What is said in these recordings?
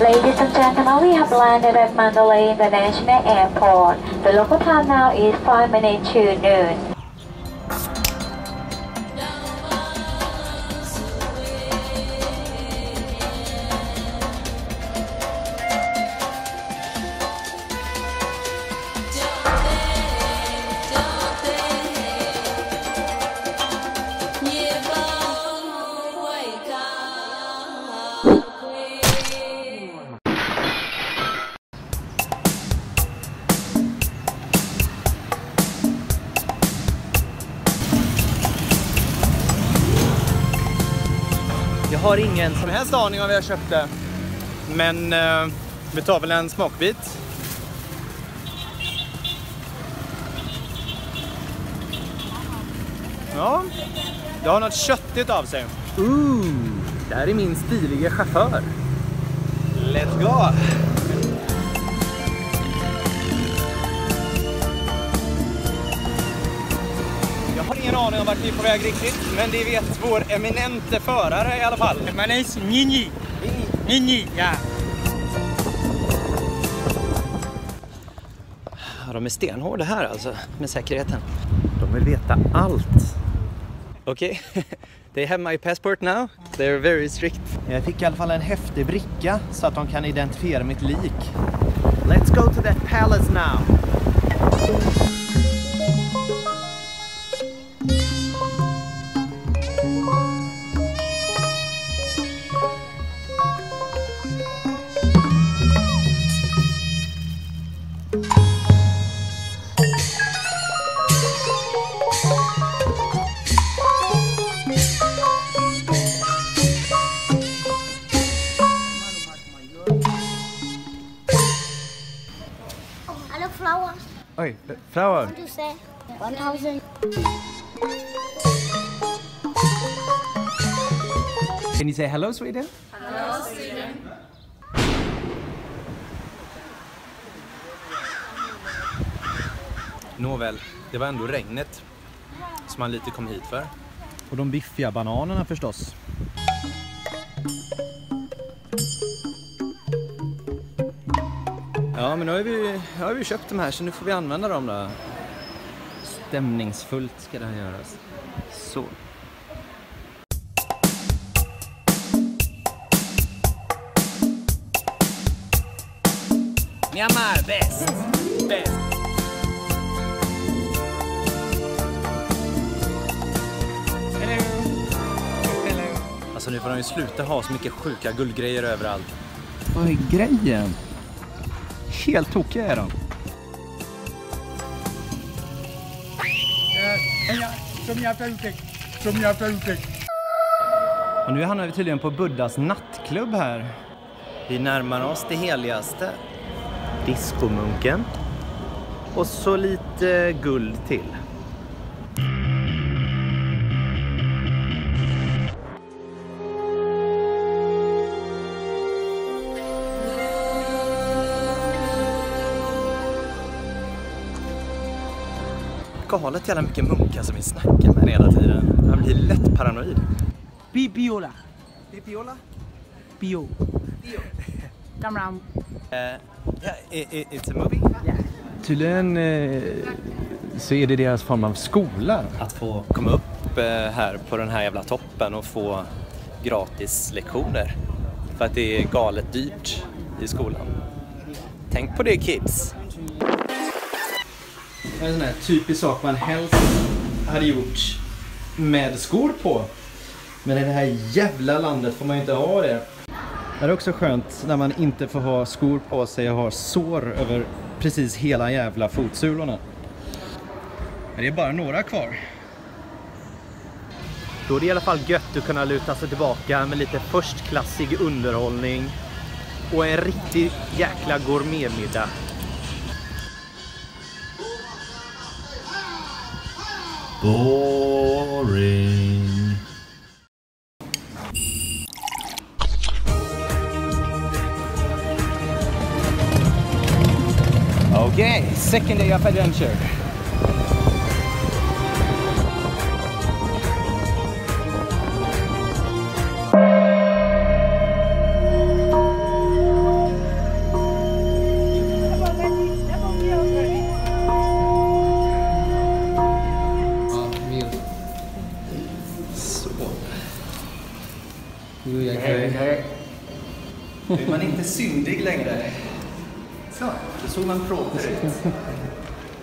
Ladies and gentlemen, we have landed at Mandalay International Airport. The local time now is 5 minutes to noon. Jag har ingen som helst aning om vad jag köpte, men vi tar väl en smakbit. Ja, det har något köttigt av sig. Det här är min stiliga chaufför. Let's go! Jag har ingen aning om vart vi är på väg riktigt, men det vet vår eminente förare i alla fall. Manis, Nini. Nini, ja. De är stenhårda här alltså, med säkerheten. De vill veta allt. Okej, okay. They have my passport now. They're very strict. Jag fick i alla fall en häftig bricka så att de kan identifiera mitt lik. Let's go to that palace now. Oi, flower. What do you say? 1,000. Can you say hello, Sweden? Hello, Sweden. Nåväl, det var ändå regnet som man lite kom hit för. Och de biffiga bananerna förstås. Ja, men nu har vi köpt dem här, så nu får vi använda dem då. Stämningsfullt ska det här göras. Så. Myanmar, bäst! Bäst! Hello! Hello! Alltså nu får de ju sluta ha så mycket sjuka guldgrejer överallt. Vad är grejen? Helt tokiga är de. Och nu hamnar vi tydligen på Buddhas nattklubb här. Vi närmar oss det heligaste. Diskomunken. Och så lite guld till. Galet jävla mycket munkar som vi snackar med hela tiden. Jag blir lätt paranoid. Biola. Biola? Bio. Bio. Come on. It's a movie? Yeah. Tydligen så är det deras form av skola. Att få komma upp här på den här jävla toppen och få gratis lektioner. För att det är galet dyrt i skolan. Tänk på det, kids. En sån här typisk sak man helst hade gjort med skor på. Men i det här jävla landet får man ju inte ha det. Det är också skönt när man inte får ha skor på sig och har sår över precis hela jävla fotsulorna. Men det är bara några kvar. Då är det i alla fall gött att kunna luta sig tillbaka med lite förstklassig underhållning. Och en riktigt jäkla gourmetmiddag. Boring. Okay, second day of adventure. Nu är man inte syndig längre. Så, då såg man proper ut.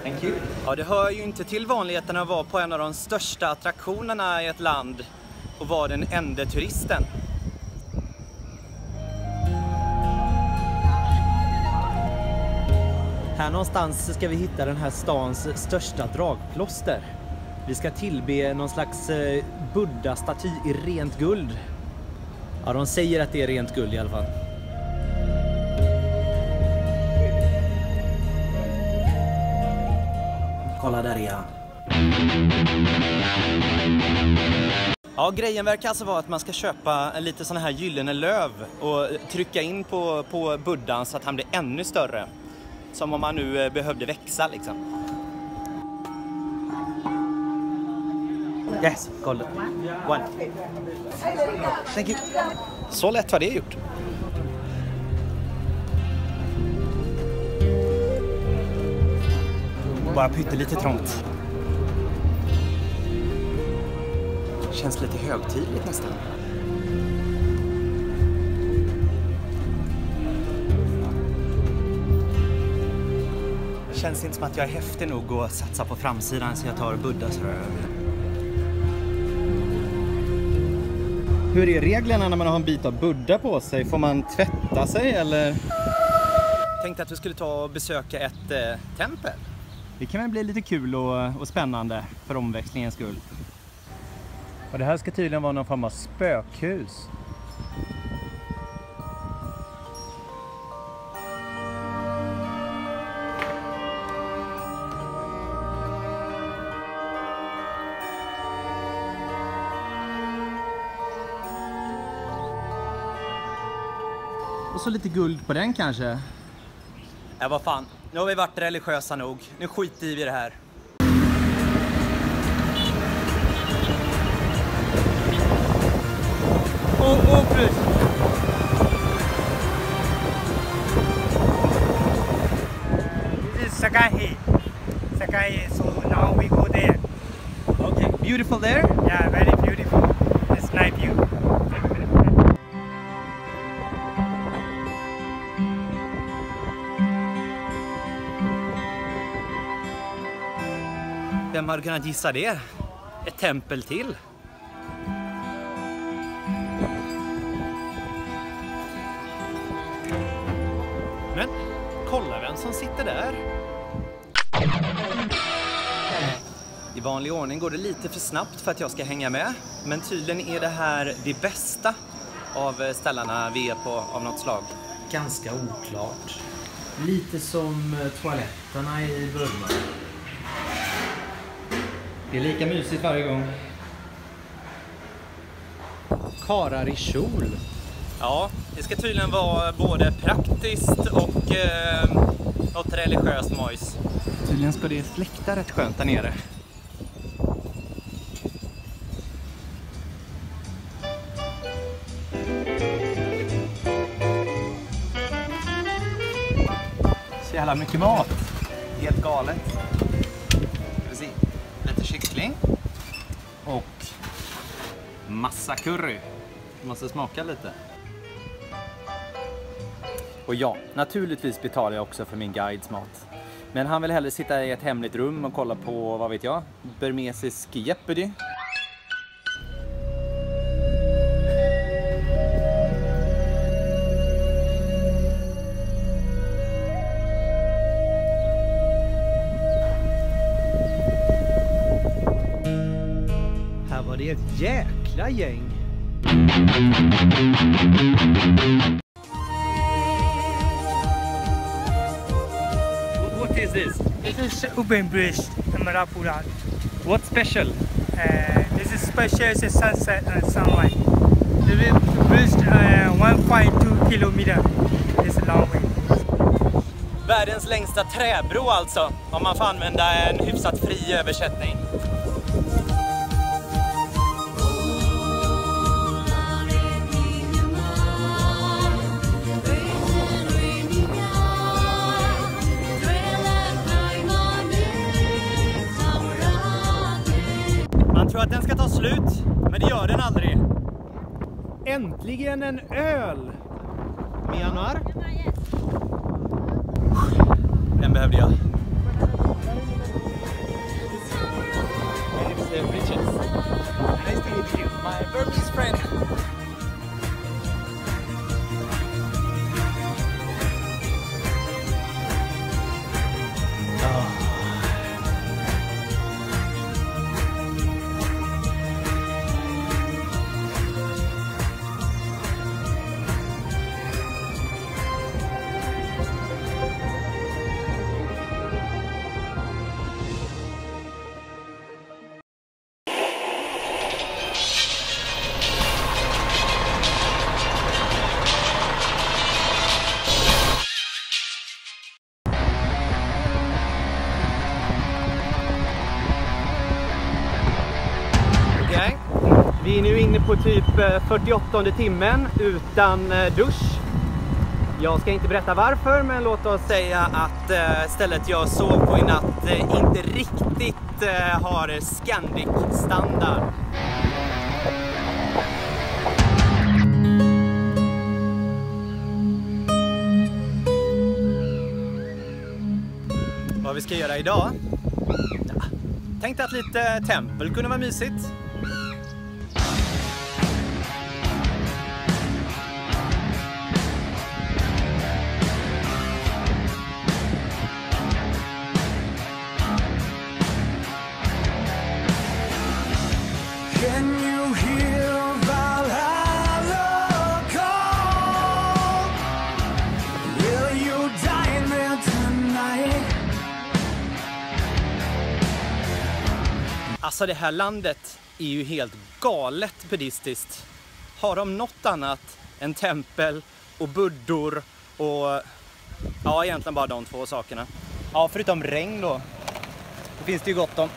Thank you. Ja, det hör ju inte till vanligheterna att vara på en av de största attraktionerna i ett land och vara den enda turisten. Här någonstans ska vi hitta den här stans största dragplåster. Vi ska tillbe någon slags buddha-staty i rent guld. Ja, de säger att det är rent guld i alla fall. Kolla, där är han. Ja, grejen verkar alltså vara att man ska köpa lite sådana här gyllene löv och trycka in på buddhan så att han blir ännu större. Som om man nu behövde växa liksom. Yes, kolla. One. Thank you. Så lätt var det gjort. Bara pyttelite trångt. Känns lite högtidligt nästan. Känns inte som att jag är häftig nog att satsa på framsidan så jag tar buddhas röv. Hur är reglerna när man har en bit av buddha på sig? Får man tvätta sig eller? Tänkte att vi skulle ta och besöka ett tempel. Det kan väl bli lite kul och spännande för omväxlingens skull. Och det här ska tydligen vara någon form av spökhus. Och så lite guld på den kanske. Ja, vad fan. Nu har vi varit religiösa nog. Nu skiter vi i det här. Åh, Sakahi. Sakahi, so now we go there. Okay, beautiful there? Yeah, very beautiful. It's night view. Vem hade kunnat gissa det? Ett tempel till. Men kolla vem som sitter där. I vanlig ordning går det lite för snabbt för att jag ska hänga med. Men tydligen är det här det bästa av ställena vi är på av något slag. Ganska oklart. Lite som toaletterna i Burma. Det är lika mysigt varje gång. Karar i kjol. Ja, det ska tydligen vara både praktiskt och något religiöst mojs. Tydligen ska det släkta rätt skönt där nere. Så jävla mycket mat. Helt galet. Kyckling och massa curry. Det måste smaka lite. Och ja, naturligtvis betalar jag också för min guides mat. Men han vill hellre sitta i ett hemligt rum och kolla på, vad vet jag, burmesisk Jeopardy. Det är ett jäkla gäng. What is this? This is U Bein bridge, Amarapura. What's special? This is special. It's a sunset and sunlight. The bridge 1.2 kilometer. It's a long way. Världens längsta träbro alltså, om man får använda en hyfsat fri översättning. Jag tror att den ska ta slut, men det gör den aldrig. Äntligen en öl! Myanmar. Den behövde jag. Nice to meet you, my Burmese friend. Vi är nu inne på typ 48:e timmen utan dusch. Jag ska inte berätta varför, men låt oss säga att stället jag sov på i natt inte riktigt har Scandic-standard. Vad vi ska göra idag? Ja. Tänkte att lite tempel kunde vara mysigt. Alltså det här landet är ju helt galet buddhistiskt. Har de något annat än tempel och buddor och ja, egentligen bara de två sakerna. Ja, förutom regn då. Det finns det ju gott om.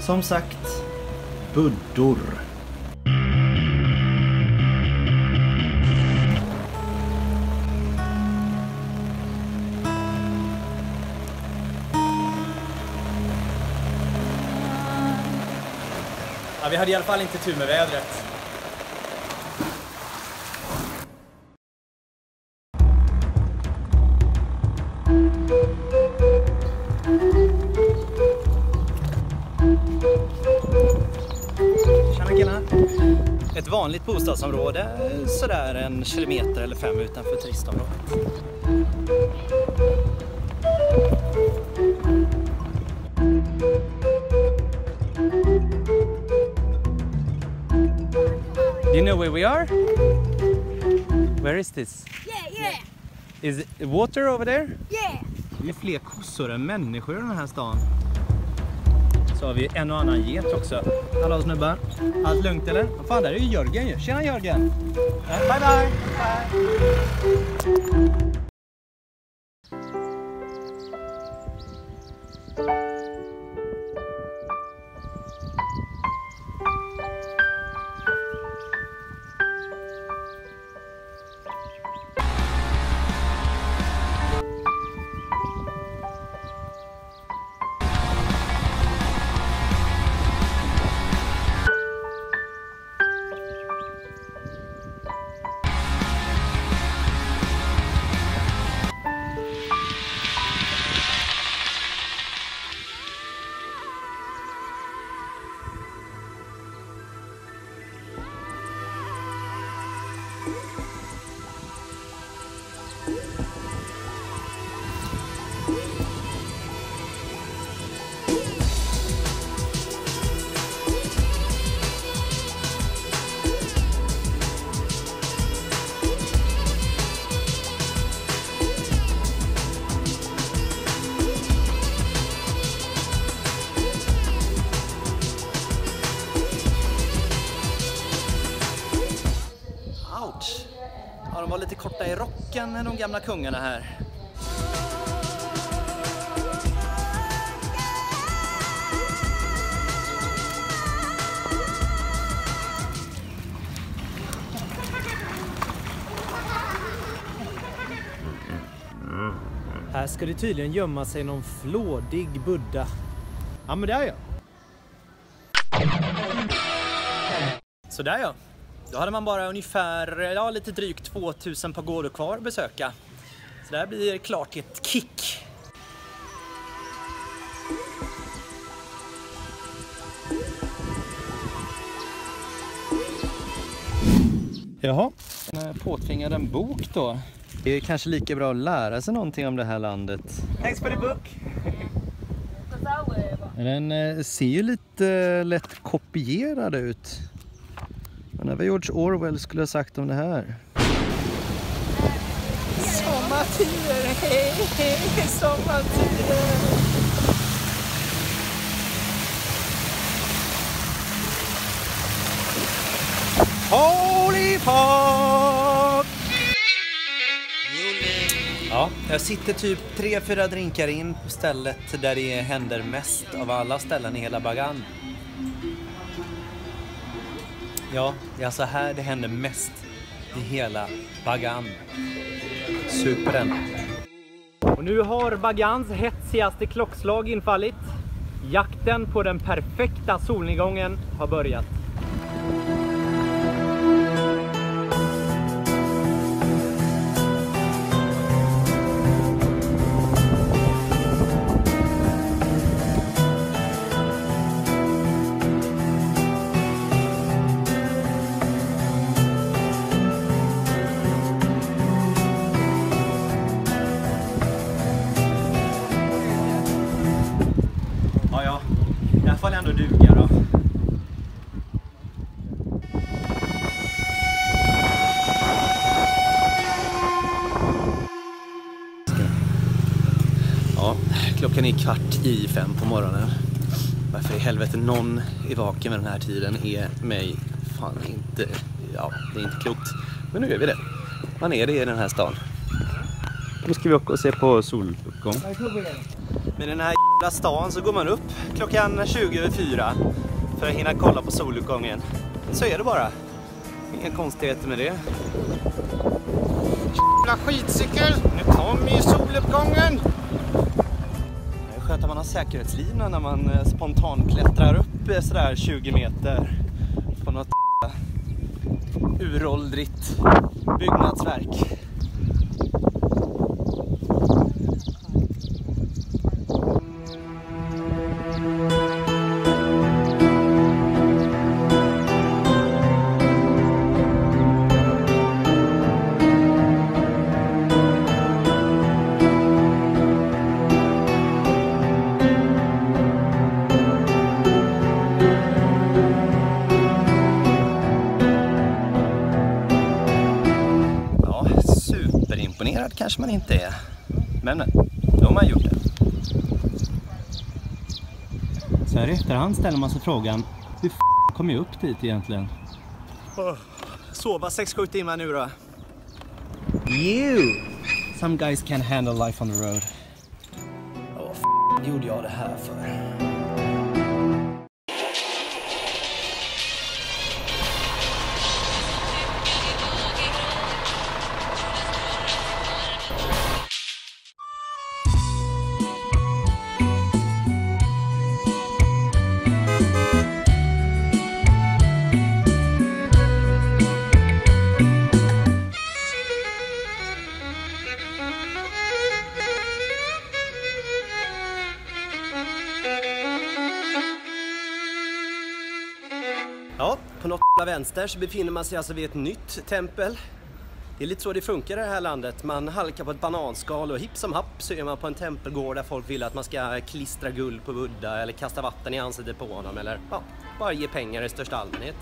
Som sagt, buddor. Ja, vi hade i alla fall inte tur med vädret. Ett vanligt bostadsområde, sådär 1 kilometer eller 5 utanför turistområdet. Do you know where we are? Where is this? Yeah. Is it water over there? Yeah. Det är fler kossor än människor i den här stan. Så har vi en och annan get också. Hallå snubbar. Allt lugnt eller? Vad fan, där är ju Jörgen ju. Tjena Jörgen! Bye! De var lite korta i rocken, de gamla kungarna här. ska det tydligen gömma sig någon flådig buddha. Ja, men där ja. Så där ja. Då hade man bara ungefär, ja, lite drygt 2000 pagodor kvar att besöka. Så där blir det klart ett kick. Jaha. Påtvingade en bok då. Det är kanske lika bra att lära sig någonting om det här landet. Thanks for the book. Den ser ju lite lätt kopierad ut. Men det var George Orwell skulle ha sagt om det här. Sommartider, hej, hej, sommartider. Holy fuck! Ja, jag sitter typ 3-4 drinkar in på stället där det händer mest av alla ställen i hela Bagan. Ja, det är alltså här det händer mest i hela Bagan. Superen. Och nu har Bagans hetsigaste klockslag infallit. Jakten på den perfekta solnedgången har börjat. Får ändå duga då. Ja, klockan är 4:15 på morgonen. Varför i helvete någon är vaken med den här tiden är mig fan inte, ja, det är inte klokt. Men nu är vi det. Man är det i den här stan. Nu ska vi åka och se på soluppgång. Men den här i stan så går man upp klockan 20:04 för att hinna kolla på soluppgången. Så är det bara. Inga konstigheter med det. Jävla skitcykel! Nu kommer ju soluppgången! Det är skönt att man har säkerhetslina när man spontant klättrar upp sådär 20 meter på något uråldrigt byggnadsverk. Imponerad kanske man inte är, men då har man gjort det. Så här i efterhand ställer man sig frågan, hur kom jag upp dit egentligen? Oh, sova 6-7 timmar nu då. You! Some guys can't handle life on the road. Vad gjorde jag det här för? Ja, på något vänster så befinner man sig alltså vid ett nytt tempel. Det är lite så det funkar i det här landet. Man halkar på ett bananskal och hipp som happ så är man på en tempelgård där folk vill att man ska klistra guld på Buddha eller kasta vatten i ansiktet på honom eller ja, bara ge pengar i största allmänhet.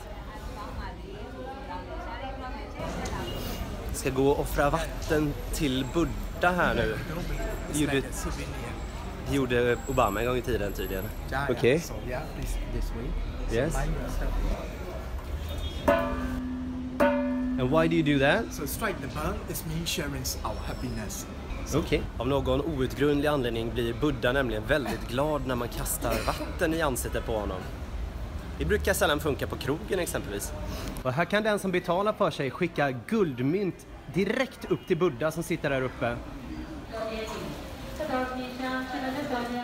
Jag ska gå och offra vatten till Buddha här nu. Det gjorde Obama en gång i tiden tydligen. Okej. Yes. And why do you do that? So strike the bell, this means sharing our happiness. Okej. Av någon outgrundlig anledning blir Buddha nämligen väldigt glad när man kastar vatten i ansiktet på honom. Det brukar sällan funka på krogen exempelvis. Och här kan den som betalar för sig skicka guldmynt direkt upp till Buddha som sitter där uppe.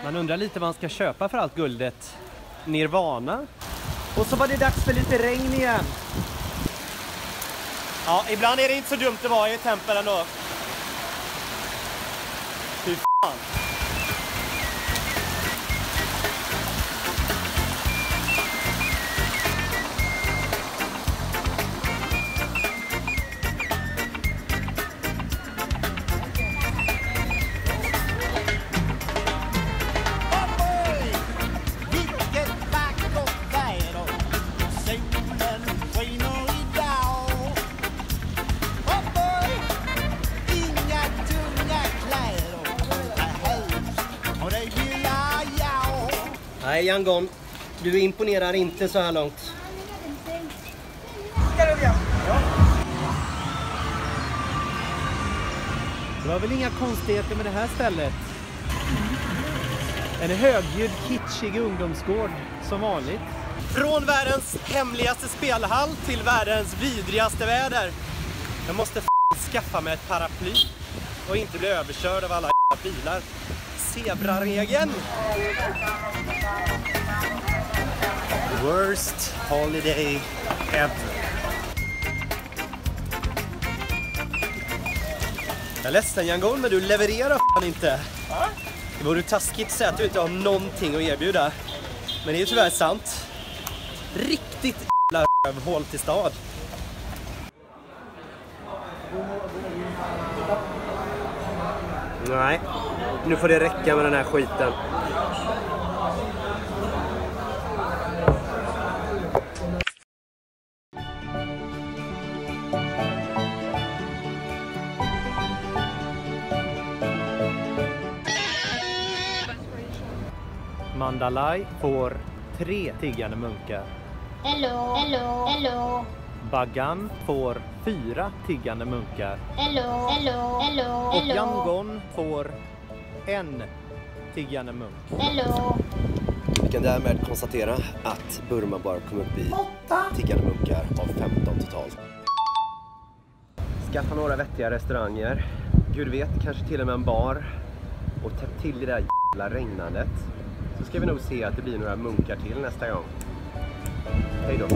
Man undrar lite vad man ska köpa för allt guldet. Nirvana. Och så var det dags för lite regn igen. Ja, ibland är det inte så dumt att vara i tempel ändå. Fy fan. Nej, Yangon, du imponerar inte så här långt. Det var väl inga konstigheter med det här stället. En högljudd, kitschig ungdomsgård som vanligt. Från världens hemligaste spelhall till världens vidrigaste väder. Jag måste skaffa mig ett paraply och inte bli överkörd av alla bilar. Zebraregeln. Worst holiday ever. Jag är ledsen, Yangon, men du levererar fan inte. Det vore taskigt att säga att du inte har någonting att erbjuda. Men det är ju tyvärr sant. Riktigt jävla rövhål till stad. Nej, nu får det räcka med den här skiten. Mandalay får 3 tiggande munkar. Hello, hello, hello. Bagan får 4 tiggande munkar. Hello, hello, hello. Och Yangon får 1 tiggande munk. Hello. Vi kan därmed konstatera att Burma bara kom upp i 8 tiggande munkar av 15 totalt. Skaffa några vettiga restauranger. Gud vet, kanske till och med en bar. Och täpp till det där jävla regnandet. Så ska vi nog se att det blir några munkar till nästa gång. Hej då.